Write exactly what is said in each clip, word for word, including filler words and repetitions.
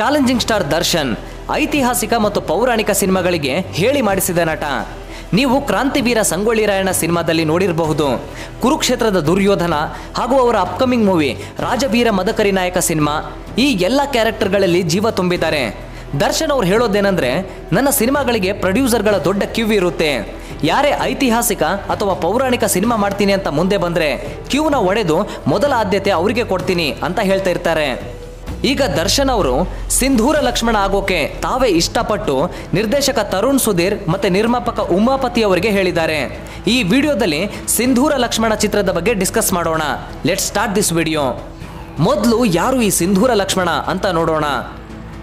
Challenging star Darshan ಐತಿಹಾಸಿಕ ಮತ್ತು ಪೌರಾಣಿಕ ಸಿನಿಮಾಗಳಿಗೆ ಹೇಳಿ ಮಾಡಿಸಿದ ನಟ. ನೀವು ಕ್ರಾಂತಿವೀರ ಸಂಗೊಳ್ಳಿ ರಾಯಣ್ಣ ಸಿನಿಮಾದಲ್ಲಿ ನೋಡಿರಬಹುದು. ಕುರುಕ್ಷೇತ್ರದ ದುರ್ಯೋಧನ ಹಾಗೂ ಅವರ ಅಪ್ಕಮಿಂಗ್ ಮೂವಿ ರಾಜಬೀರ ಮದಕರಿ ನಾಯಕ ಸಿನಿಮಾ ಈ ಎಲ್ಲ ಕ್ಯಾರೆಕ್ಟರ್ಗಳಲ್ಲಿ ಜೀವ ತುಂಬಿದ್ದಾರೆ. ದರ್ಶನ್ ಅವರು ಹೇಳೋದೇನೆಂದರೆ, ನನ್ನ ಸಿನಿಮಾಗಳಿಗೆ ಪ್ರೊಡ್ಯೂಸರ್ಗಳ ದೊಡ್ಡ ಕ್ಯೂ ಇರುತ್ತೆ. ಯಾರೇ ಐತಿಹಾಸಿಕ ಅಥವಾ ಪೌರಾಣಿಕ ಸಿನಿಮಾ ಮಾಡ್ತೀನಿ ಅಂತ ಮುಂದೆ ಬಂದರೆ ಕ್ಯೂನ ಒಡೆದು ಮೊದಲ ಆದ್ಯತೆ ಅವರಿಗೆ ಕೊಡ್ತೀನಿ ಅಂತ ಹೇಳ್ತಾ ಇರ್ತಾರೆ. ಈಗ ದರ್ಶನ್ ಅವರು ಸಿಂಧೂರ ಲಕ್ಷ್ಮಣ ಆಗೋಕೆ ತಾವೇ ಇಷ್ಟಪಟ್ಟು ನಿರ್ದೇಶಕ ತರುಣ್ ಸುಧೀರ್ ಮತ್ತು ನಿರ್ಮಾಪಕ ಉಮಾಪತಿ ಅವರಿಗೆ ಹೇಳಿದ್ದಾರೆ. ಈ ವಿಡಿಯೋದಲ್ಲಿ ಸಿಂಧೂರ ಲಕ್ಷ್ಮಣ ಚಿತ್ರದ ಬಗ್ಗೆ ಡಿಸ್ಕಸ್ ಮಾಡೋಣ. Let's start this video. ಮೊದಲು ಯಾರು ಈ ಸಿಂಧೂರ ಲಕ್ಷ್ಮಣ ಅಂತ ನೋಡೋಣ.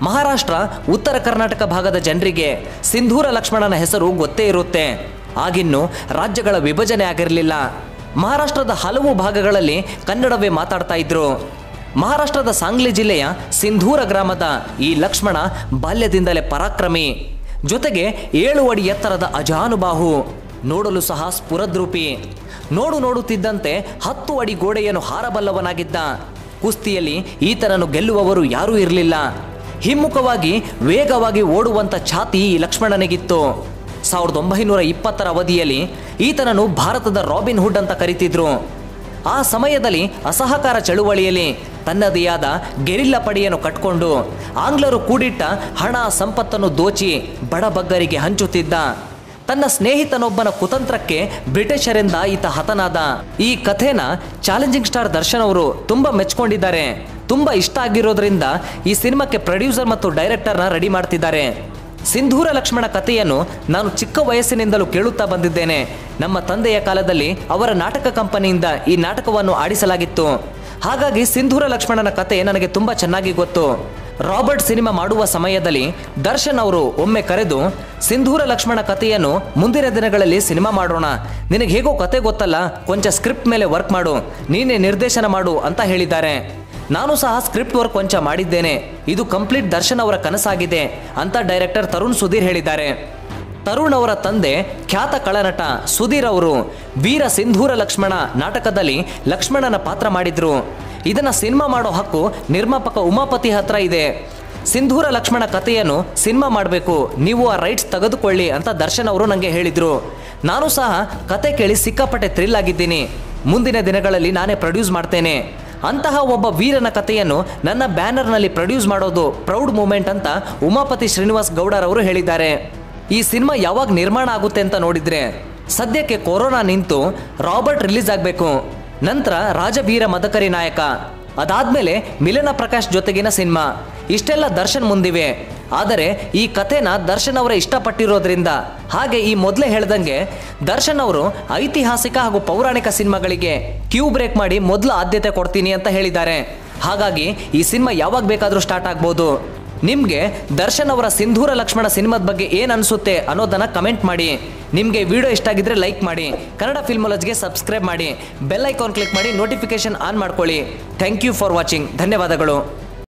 ಮಹಾರಾಷ್ಟ್ರ ಉತ್ತರ ಕರ್ನಾಟಕ ಭಾಗದ ಜನರಿಗೆ ಸಿಂಧೂರ ಲಕ್ಷ್ಮಣನ ಹೆಸರು ಗೊತ್ತೇ ಇರುತ್ತೆ. ಆಗಿನ್ನೂ ರಾಜ್ಯಗಳ ವಿಭಜನೆ ಆಗಿರಲಿಲ್ಲ. ಮಹಾರಾಷ್ಟ್ರದ ಹಲವು ಭಾಗಗಳಲ್ಲಿ ಕನ್ನಡವೇ ಮಾತಾಡ್ತಾ ಇದ್ರು. ಮಹಾರಾಷ್ಟ್ರದ ಸಾಂಗ್ಲಿ ಜಿಲ್ಲೆಯ ಸಿಂಧೂರ ಗ್ರಾಮದ ಈ ಲಕ್ಷ್ಮಣ ಬಾಲ್ಯದಿಂದಲೇ ಪರಾಕ್ರಮಿ, ಜೊತೆಗೆ ಏಳು ಅಡಿ ಎತ್ತರದ ಅಜಾನುಬಾಹು, ನೋಡಲು ಸಹ ಸ್ಫುರದ್ರೂಪಿ. ನೋಡು ನೋಡುತ್ತಿದ್ದಂತೆ ಹತ್ತು ಅಡಿ ಗೋಡೆಯನ್ನು ಹಾರಬಲ್ಲವನಾಗಿದ್ದ. ಕುಸ್ತಿಯಲ್ಲಿ ಈತನನ್ನು ಗೆಲ್ಲುವವರು ಯಾರೂ ಇರಲಿಲ್ಲ. ಹಿಮ್ಮುಖವಾಗಿ ವೇಗವಾಗಿ ಓಡುವಂಥ ಛಾತಿ ಈ ಲಕ್ಷ್ಮಣನಿಗಿತ್ತು. ಸಾವಿರದ ಒಂಬೈನೂರ ಇಪ್ಪತ್ತರ ಅವಧಿಯಲ್ಲಿ ಈತನನ್ನು ಭಾರತದ ರಾಬಿನ್ ಹುಡ್ ಅಂತ ಕರೀತಿದ್ರು. ಆ ಸಮಯದಲ್ಲಿ ಅಸಹಕಾರ ಚಳುವಳಿಯಲ್ಲಿ ತನ್ನದೇ ಆದ ಗೆರಿಲ್ಲಾ ಪಡೆಯನ್ನು ಕಟ್ಕೊಂಡು ಆಂಗ್ಲರು ಕೂಡಿಟ್ಟ ಹಣ ಸಂಪತ್ತನ್ನು ದೋಚಿ ಬಡಬಗ್ಗರಿಗೆ ಹಂಚುತ್ತಿದ್ದ. ತನ್ನ ಸ್ನೇಹಿತನೊಬ್ಬನ ಕುತಂತ್ರಕ್ಕೆ ಬ್ರಿಟಿಷರಿಂದ ಈತ ಹತನಾದ. ಈ ಕಥೆನ ಚಾಲೆಂಜಿಂಗ್ ಸ್ಟಾರ್ ದರ್ಶನ್ ಅವರು ತುಂಬ ಮೆಚ್ಕೊಂಡಿದ್ದಾರೆ. ತುಂಬ ಇಷ್ಟ ಆಗಿರೋದ್ರಿಂದ ಈ ಸಿನಿಮಾಕ್ಕೆ ಪ್ರೊಡ್ಯೂಸರ್ ಮತ್ತು ಡೈರೆಕ್ಟರ್ನ ರೆಡಿ ಮಾಡ್ತಿದ್ದಾರೆ. ಸಿಂಧೂರ ಲಕ್ಷ್ಮಣ ಕಥೆಯನ್ನು ನಾನು ಚಿಕ್ಕ ವಯಸ್ಸಿನಿಂದಲೂ ಕೇಳುತ್ತಾ ಬಂದಿದ್ದೇನೆ. ನಮ್ಮ ತಂದೆಯ ಕಾಲದಲ್ಲಿ ಅವರ ನಾಟಕ ಕಂಪನಿಯಿಂದ ಈ ನಾಟಕವನ್ನು ಆಡಿಸಲಾಗಿತ್ತು. ಹಾಗಾಗಿ ಸಿಂಧೂರ ಲಕ್ಷ್ಮಣನ ಕಥೆ ನನಗೆ ತುಂಬ ಚೆನ್ನಾಗಿ ಗೊತ್ತು. ರಾಬರ್ಟ್ ಸಿನಿಮಾ ಮಾಡುವ ಸಮಯದಲ್ಲಿ ದರ್ಶನ್ ಅವರು ಒಮ್ಮೆ ಕರೆದು, ಸಿಂಧೂರ ಲಕ್ಷ್ಮಣ ಕಥೆಯನ್ನು ಮುಂದಿನ ದಿನಗಳಲ್ಲಿ ಸಿನಿಮಾ ಮಾಡೋಣ, ನಿನಗೆ ಹೇಗೋ ಕತೆ ಗೊತ್ತಲ್ಲ, ಕೊಂಚ ಸ್ಕ್ರಿಪ್ಟ್ ಮೇಲೆ ವರ್ಕ್ ಮಾಡು, ನೀನೇ ನಿರ್ದೇಶನ ಮಾಡು ಅಂತ ಹೇಳಿದ್ದಾರೆ. ನಾನು ಸಹ ಸ್ಕ್ರಿಪ್ಟ್ ವರ್ಕ್ ಕೊಂಚ ಮಾಡಿದ್ದೇನೆ. ಇದು ಕಂಪ್ಲೀಟ್ ದರ್ಶನ್ ಅವರ ಕನಸಾಗಿದೆ ಅಂತ ಡೈರೆಕ್ಟರ್ ತರುಣ್ ಸುಧೀರ್ ಹೇಳಿದ್ದಾರೆ. ತರುಣ್ ಅವರ ತಂದೆ ಖ್ಯಾತ ಕಳನಟ ಸುಧೀರ್ ಅವರು ವೀರ ಸಿಂಧೂರ ಲಕ್ಷ್ಮಣ ನಾಟಕದಲ್ಲಿ ಲಕ್ಷ್ಮಣನ ಪಾತ್ರ ಮಾಡಿದ್ರು. ಇದನ್ನು ಸಿನಿಮಾ ಮಾಡೋ ಹಕ್ಕು ನಿರ್ಮಾಪಕ ಉಮಾಪತಿ ಹತ್ರ ಇದೆ. ಸಿಂಧೂರ ಲಕ್ಷ್ಮಣ ಕಥೆಯನ್ನು ಸಿನಿಮಾ ಮಾಡಬೇಕು, ನೀವು ಆ ರೈಟ್ಸ್ ತೆಗೆದುಕೊಳ್ಳಿ ಅಂತ ದರ್ಶನ್ ಅವರು ನನಗೆ ಹೇಳಿದರು. ನಾನು ಸಹ ಕತೆ ಕೇಳಿ ಸಿಕ್ಕಾಪಟ್ಟೆ ಥ್ರಿಲ್ ಆಗಿದ್ದೀನಿ. ಮುಂದಿನ ದಿನಗಳಲ್ಲಿ ನಾನೇ ಪ್ರೊಡ್ಯೂಸ್ ಮಾಡ್ತೇನೆ. ಅಂತಹ ಒಬ್ಬ ವೀರನ ಕಥೆಯನ್ನು ನನ್ನ ಬ್ಯಾನರ್ನಲ್ಲಿ ಪ್ರೊಡ್ಯೂಸ್ ಮಾಡೋದು ಪ್ರೌಡ್ ಮೂಮೆಂಟ್ ಅಂತ ಉಮಾಪತಿ ಶ್ರೀನಿವಾಸ್ ಗೌಡರವರು ಹೇಳಿದ್ದಾರೆ. ಈ ಸಿನಿಮಾ ಯಾವಾಗ ನಿರ್ಮಾಣ ಆಗುತ್ತೆ ಅಂತ ನೋಡಿದರೆ, ಸದ್ಯಕ್ಕೆ ಕೊರೋನಾ ನಿಂತು ರಾಬರ್ಟ್ ರಿಲೀಸ್ ಆಗಬೇಕು, ನಂತರ ರಾಜಬೀರ ಮದಕರಿ ನಾಯಕ, ಅದಾದಮೇಲೆ ಮಿಲನ ಪ್ರಕಾಶ್ ಜೊತೆಗಿನ ಸಿನಿಮಾ, ಇಷ್ಟೆಲ್ಲ ದರ್ಶನ್ ಮುಂದಿವೆ. ಆದರೆ ಈ ಕಥೆನ ದರ್ಶನ್ ಅವರೇ ಇಷ್ಟಪಟ್ಟಿರೋದ್ರಿಂದ, ಹಾಗೆ ಈ ಮೊದಲೇ ಹೇಳ್ದಂಗೆ ದರ್ಶನ್ ಅವರು ಐತಿಹಾಸಿಕ ಹಾಗೂ ಪೌರಾಣಿಕ ಸಿನಿಮಾಗಳಿಗೆ ಕ್ಯೂ ಬ್ರೇಕ್ ಮಾಡಿ ಮೊದಲ ಆದ್ಯತೆ ಕೊಡ್ತೀನಿ ಅಂತ ಹೇಳಿದ್ದಾರೆ. ಹಾಗಾಗಿ ಈ ಸಿನಿಮಾ ಯಾವಾಗ ಬೇಕಾದರೂ ಸ್ಟಾರ್ಟ್ ಆಗ್ಬೋದು. ನಿಮಗೆ ದರ್ಶನ್ ಅವರ ಸಿಂಧೂರ ಲಕ್ಷ್ಮಣ ಸಿನಿಮಾದ ಬಗ್ಗೆ ಏನು ಅನಿಸುತ್ತೆ ಅನ್ನೋದನ್ನು ಕಮೆಂಟ್ ಮಾಡಿ. ನಿಮಗೆ ವಿಡಿಯೋ ಇಷ್ಟ ಆಗಿದ್ರೆ ಲೈಕ್ ಮಾಡಿ, ಕನ್ನಡ ಫಿಲ್ಮಾಲಜಿಗೆ ಸಬ್ಸ್ಕ್ರೈಬ್ ಮಾಡಿ, ಬೆಲ್ ಐಕಾನ್ ಕ್ಲಿಕ್ ಮಾಡಿ, ನೋಟಿಫಿಕೇಶನ್ ಆನ್ ಮಾಡ್ಕೊಳ್ಳಿ. Thank you for watching. ಧನ್ಯವಾದಗಳು.